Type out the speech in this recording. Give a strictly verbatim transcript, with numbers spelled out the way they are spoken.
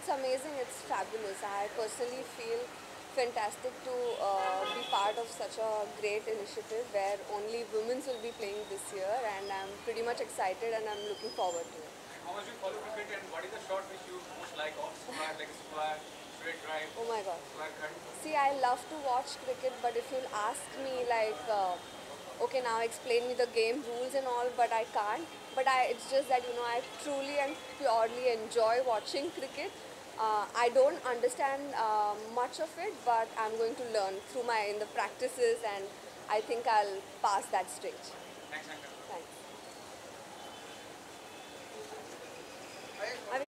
it's amazing, it's fabulous. I personally feel fantastic to uh, be part of such a great initiative where only women's will be playing this year, and I'm pretty much excited and I'm looking forward to it. How much you follow cricket and what is the shot which you most like of square, like square, straight drive? Oh my god. See, I love to watch cricket, but if you'll ask me like, uh, okay, now explain me the game rules and all, but I can't. But I, it's just that, you know, I truly and purely enjoy watching cricket. Uh, I don't understand uh, much of it, but I'm going to learn through my in the practices, and I think I'll pass that stage. Thanks, Anka. Thanks.